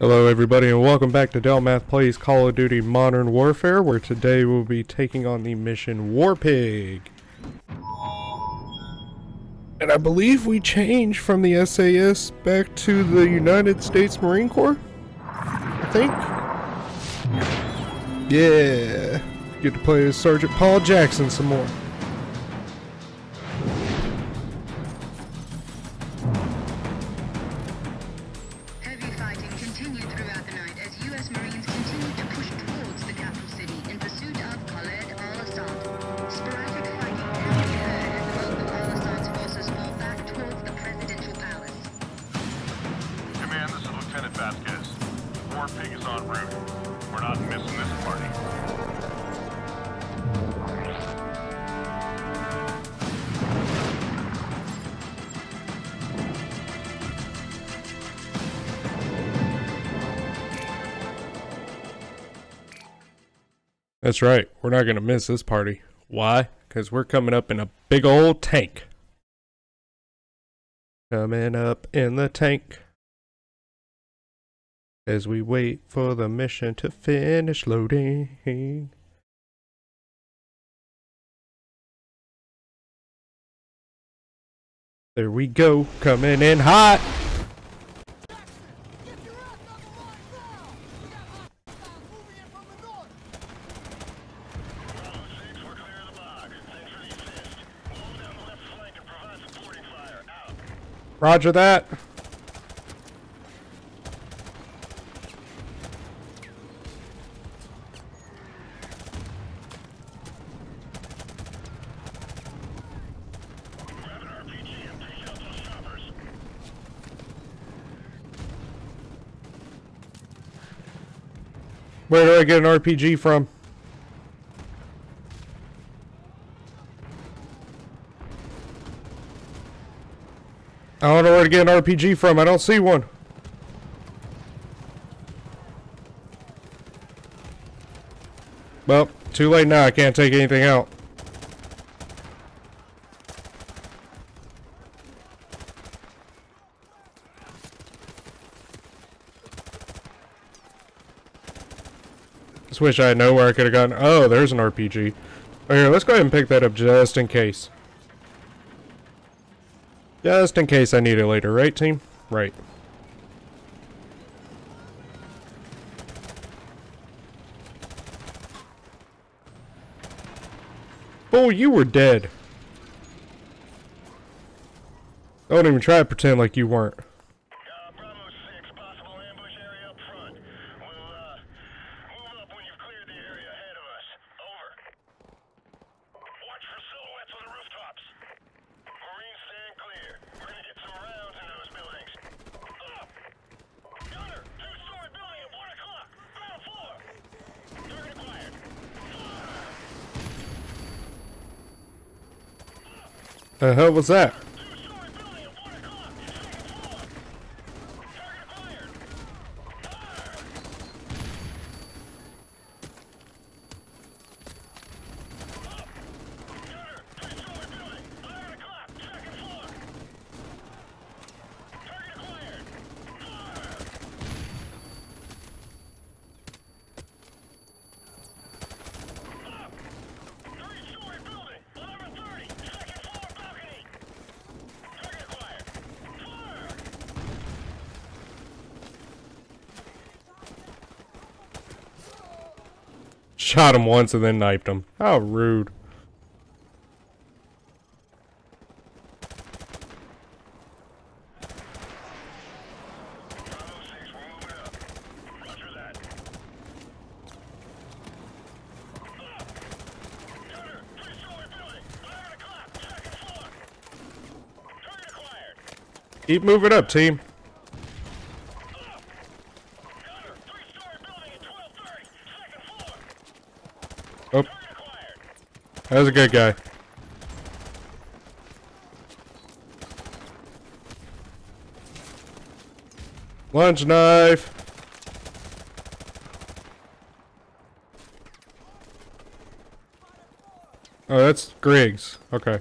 Hello everybody and welcome back to Delmaath Plays Call of Duty Modern Warfare, where today we'll be taking on the mission Warpig. And I believe we changed from the SAS back to the United States Marine Corps? I think? Yeah! Get to play as Sergeant Paul Jackson some more. That's right, we're not going to miss this party. Why? Because we're coming up in a big old tank. Coming up in the tank. As we wait for the mission to finish loading. There we go, coming in hot! Roger that. Grab an RPG and take out those choppers. Where do I get an RPG from? I don't know where to get an RPG from. I don't see one. Well, too late now. I can't take anything out. Just wish I know where I could have gotten. Oh, there's an RPG. Okay, let's go ahead and pick that up just in case. Just in case I need it later, right team? Right. Oh, you were dead. Don't even try to pretend like you weren't. Bravo 6, possible ambush area up front. We'll, move up when you've cleared the area ahead of us. Over. Watch for silhouettes on the rooftops. Marines stand clear. We're gonna get some rounds in those buildings. Up! Gunner! Two-story building at 1 o'clock! Ground floor! Target acquired! The hell was that? Two-story building at 1 o'clock! Second floor! Target acquired! Up! Gunner! Two-story building! 11 o'clock! Second floor! Target acquired! Fire! Up! Three-story building! 11:30! Second floor balcony! Target acquired! Fire! Shot him once and then knifed him. How rude. Bravo 6, we're moving up. Roger that. Up! Gunner! Three-story building! 11 o'clock! Second floor! Target acquired! Keep moving up, team. Up! Gunner! Three-story building at 12:30! Second floor! Oh, Target acquired! that was a good guy. Lunch knife. Oh, that's Griggs. Okay.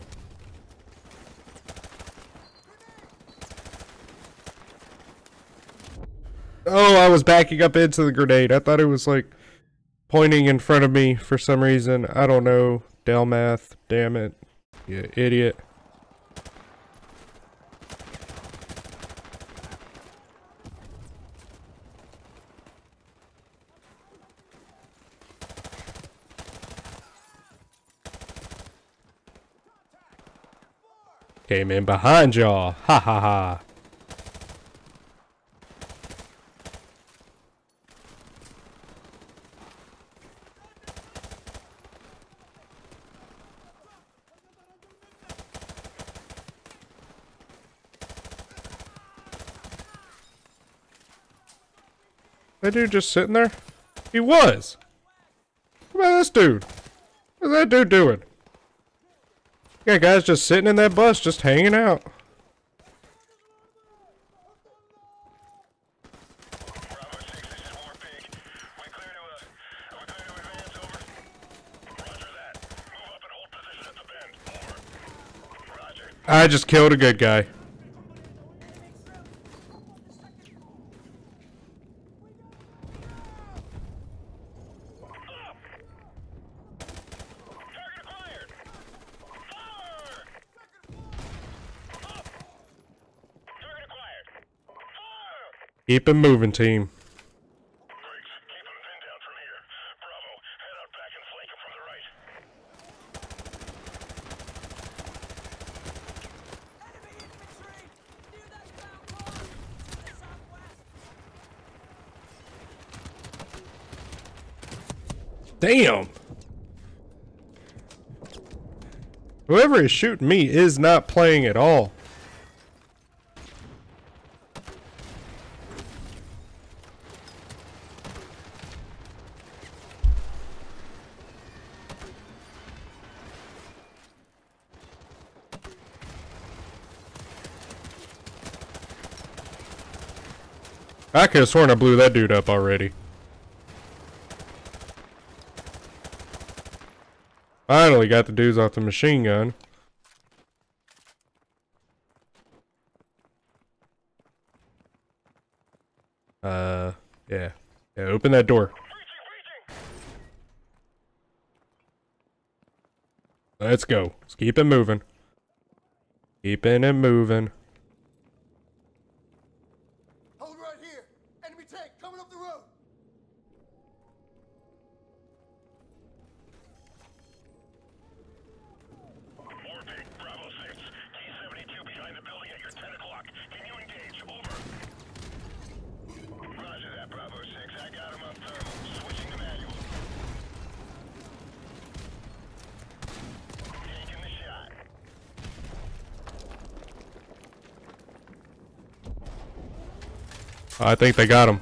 Oh, I was backing up into the grenade. I thought it was like pointing in front of me for some reason. I don't know. Delmaath, damn it. You idiot. Came in behind y'all. Ha ha ha. That dude just sitting there? He was! What about this dude? What's that dude doing? Yeah, guys just sitting in that bus, just hanging out. Bravo 6, this is Warpig. We're clear to advance, over. Roger that. Move up and hold position at the bend, over. Roger. I just killed a good guy. Keep him moving, team. Griggs, keep him pinned down from here. Bravo, head out back and flank him from the right. Enemy infantry! Near that battle line! To the southwest! Damn! Whoever is shooting me is not playing at all. I could have sworn I blew that dude up already. Finally got the dudes off the machine gun. Yeah. Yeah, open that door. Let's go. Let's keep it moving. Keeping it moving. I think they got him.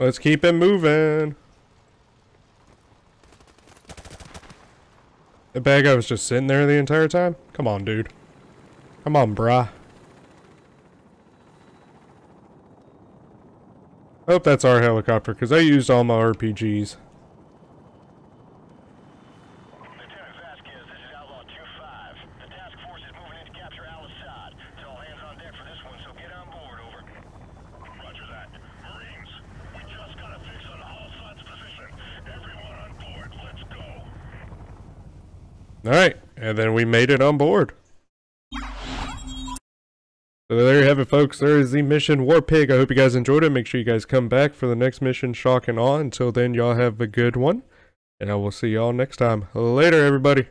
Let's keep it moving. The bad guy was just sitting there the entire time? Come on, dude. Come on, brah. I hope that's our helicopter, because I used all my RPGs. Alright, and then we made it on board. So there you have it, folks. There is the mission Warpig. I hope you guys enjoyed it. Make sure you guys come back for the next mission, Shock and Awe. Until then, y'all have a good one. And I will see y'all next time. Later, everybody.